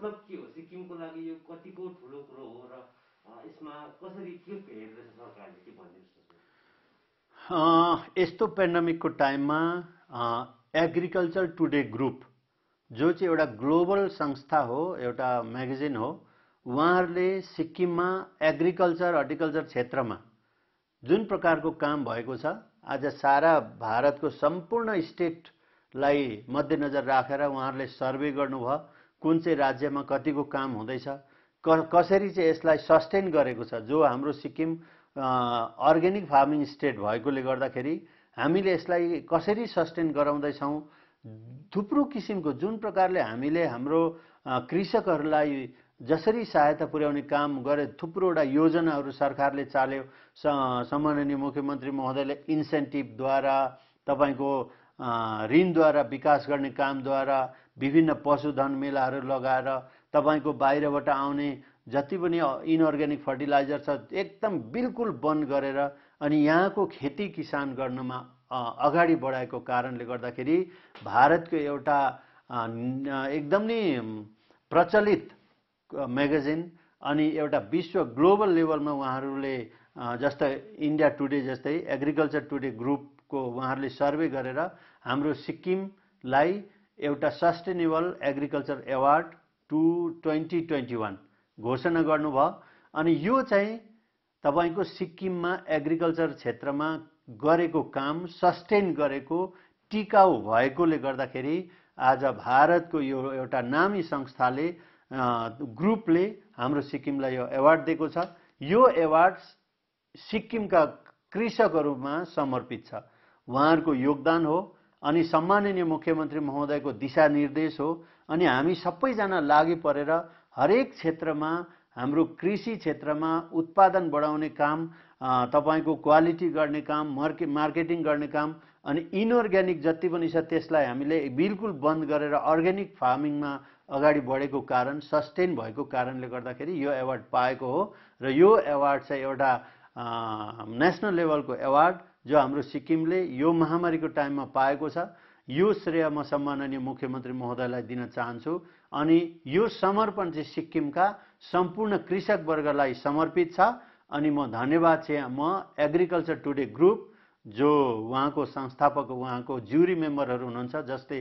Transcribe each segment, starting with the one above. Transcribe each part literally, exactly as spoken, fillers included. मतलब के हो सिक्किमको लागि यो कतिको ठुलो कुरो हो र यसमा कसरी के हेर्दै छ सरकारले के भन्नुहुन्छ? यस्तो पेन्डेमिकको टाइममा एग्रीकल्चर टुडे ग्रुप जो चाहिँ एउटा ग्लोबल संस्था हो, एउटा म्यागजिन हो, उहाँहरूले सिक्किममा एग्रिकल्चर हर्टिकल्चर क्षेत्रमा जुन प्रकारको काम भएको छ, आज सारा भारतको सम्पूर्ण स्टेटलाई मध्यनजर राखेर उहाँहरूले सर्वे गर्नुभयो कुन चाहिँ राज्यमा कतिको काम हुँदैछ, कसरी चाहिँ यसलाई सस्टेन गरेको छ। जो हाम्रो सिक्किम अर्ग्यानिक फार्मिङ स्टेट भएकोले गर्दाखेरि हामीले यसलाई कसरी सस्टेन गराउँदैछौँ, थुप्रो किसिमको जुन प्रकारले हामीले हाम्रो कृषकहरूलाई जसरी सहायता पुर्याउने काम गरे, थुप्रोवटा योजनाहरू सरकारले चाल्यो। सम्माननीय मुख्यमन्त्री महोदयले इन्सेन्टिभद्वारा, तपाईको ऋणद्वारा, विकास गर्ने कामद्वारा, विभिन्न पशुधन मेलाहरू लगाएर, तपाईको बाहिरबाट आउने जति पनि इनअर्ग्यानिक फर्टिलाइजर छ एकदम बिल्कुल बन्द गरेर अनि यहाँको खेती किसान गर्नमा अगाडि बढाएको कारणले गर्दाखेरि भारतको एउटा एकदम नै प्रचलित म्यागजिन अनि एउटा विश्व ग्लोबल लेभलमा उहाँहरूले जस्तै इन्डिया टुडे जस्तै एग्रिकल्चर टुडे ग्रुपको उहाँहरूले सर्वे गरेर हाम्रो सिक्किमलाई एउटा sustainable agriculture award to twenty twenty one घोषणा गर्नुभयो। अनि यो चाहिँ तपाईको सिक्किममा एग्रिकल्चर क्षेत्रमा गरेको काम सस्टेन गरेको टिकाउ भएकोले गर्दाखेरि आज भारतको यो एउटा नामी संस्थाले ग्रुपले हाम्रो सिक्किमलाई यो एवार्ड दिएको छ। यो एवार्ड सिक्किमका कृषकहरूमा समर्पित छ, उहाँहरूको योगदान हो अनि सम्माननीय मुख्यमन्त्री महोदयको दिशानिर्देश हो। अनि हामी सबैजना लागि परेर हरेक क्षेत्रमा हाम्रो कृषि क्षेत्रमा उत्पादन बढाउने काम, तपाईको क्वालिटी गर्ने काम, मार्के मार्केटिङ गर्ने काम अनि इनअर्ग्यानिक जति पनि छ त्यसलाई हामीले बिल्कुल बन्द गरेर अर्ग्यानिक फार्मिङमा अगाडि बढेको कारण, सस्टेन भएको कारणले गर्दाखेरि यो एवार्ड पाएको हो। र यो एवार्ड चाहिँ एउटा नेसनल लेभलको एवार्ड जो हाम्रो सिक्किमले यो महामारीको टाइममा पाएको छ। यो श्रेय म सम्माननीय मुख्यमन्त्री महोदयलाई दिन चाहन्छु अनि यो समर्पण चाहिँ सिक्किमका सम्पूर्ण कृषक वर्गलाई समर्पित छ। अनि म धन्यवाद चाहिँ म एग्रिकल्चर टुडे ग्रुप जो उहाँको संस्थापक उहाँको ज्युरी मेम्बरहरू हुनुहुन्छ जसले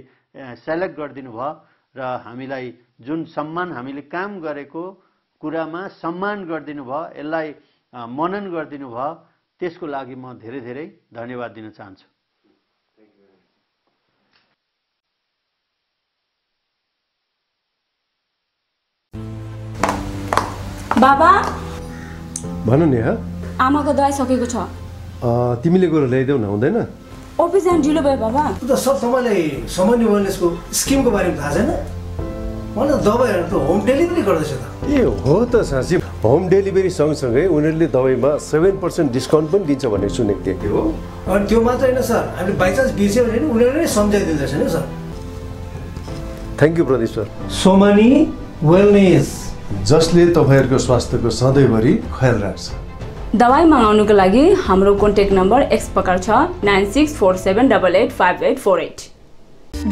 सेलेक्ट गरिदिनु भयो र हामीलाई जुन सम्मान हामीले काम गरेको कुरामा सम्मान गरिदिनु भयो, यसलाई मनन गरिदिनु भयो, त्यसको लागि म धेरै धेरै धन्यवाद दिन चाहन्छु। बाबा भन नेहा, आमाको दवाई सकेको छ, तिमीले गएर ल्याइदेऊ न। हुँदैन, अफिस जान ढिलो भयो बाबा। त सब तपाईँलाई सामान्य वेलनेसको स्किमको बारेमा थाहा छैन? मलाई दबाईहरू त होम डेलिभरी गर्दैछ त। ए हो त साँच्ची, होम डेलिभरी सँगसँगै उनीहरूले दबाईमा सेभेन पर्सेन्ट डिस्काउन्ट पनि दिन्छ भनेर सुनेको थिएँ। हो, अनि त्यो मात्र होइन सर, हामीले बाइचान्स बिर्स्यो भने उनीहरूले सम्झाइदिँदैछ नि sir. Thank you Pradeep sir. Somani wellness, जसले तपाईहरुको स्वास्थ्यको सधैँभरि ख्याल राख्छ। दवाई मगाउनुको लागि हाम्रो कन्ट्याक्ट नम्बर एक्स प्रकार छ nine six four seven double eight five eight four eight.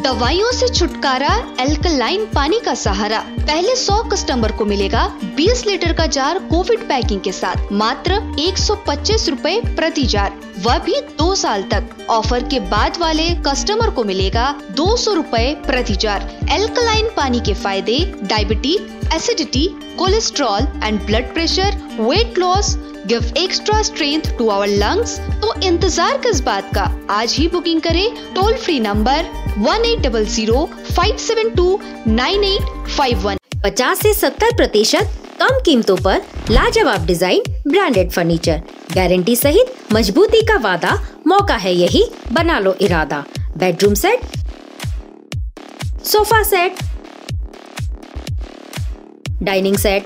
दवाइयों से छुटकारा एल्कलाइन पानी का सहारा, पहले सौ कस्टमर को मिलेगा बीस लीटर का जार कोविड पैकिंग के साथ मात्र एक सौ पच्चीस रूपए प्रति जार, वह भी दो साल तक। ऑफर के बाद वाले कस्टमर को मिलेगा दो सौ रूपए प्रति जार। एल्कलाइन पानी के फायदे diabetes, acidity, cholesterol and blood pressure, weight loss, give extra strength to our lungs. तो इंतजार किस बात का, आज ही बुकिंग करें toll free number one eight double zero five seven two nine eight five one. पचास से सत्तर प्रतिशत कम कीमतों पर लाजवाब डिजाइन, ब्रांडेड फर्नीचर, गारंटी सहित मजबूती का वादा। मौका है यही, बना लो इरादा। Bedroom set, sofa set, dining set,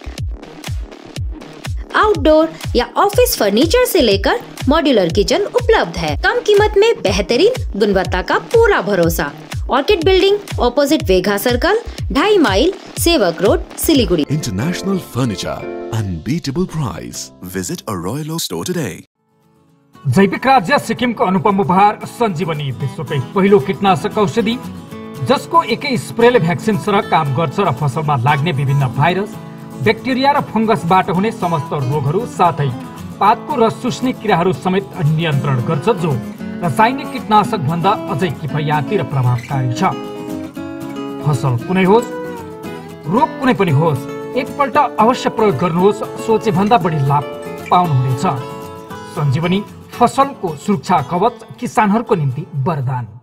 outdoor या ऑफिस फर्नीचर से लेकर मॉड्यूलर किचन उपलब्ध है। कम कीमत में बेहतरीन गुणवत्ता का पूरा भरोसा। ऑर्किड बिल्डिंग ऑपोजिट वेघा सर्कल, ढाई mile, Sevoke road, Siliguri. International furniture, unbeatable price. Visit a royal store today. जैविक राज्य सिक्किम को अनुपम उपहार संजीवनी, विश्वकै पहिलो कीटनाशक औषधि, जसको एकै स्प्रेले भ्याक्सिन सरह काम गर्छ र फसलमा लाग्ने विभिन्न भाइरस, ब्याक्टेरिया र फंगसबाट हुने समस्त रोगहरू साथै पातको रस चुस्ने किराहरू समेत नियन्त्रण गर्छ, जो रासायनिक कीटनाशक भन्दा अझै किफायती र प्रभावकारी छ। फसल कुनै होस्, रोग कुनै पनि होस्, एकपल्ट अवश्य प्रयोग गर्नुहोस्, सोचे भन्दा बढी लाभ पाउनुहुनेछ। सञ्जीवनी फसलको सुरक्षा कवच किसानहरूको निम्ति वरदान।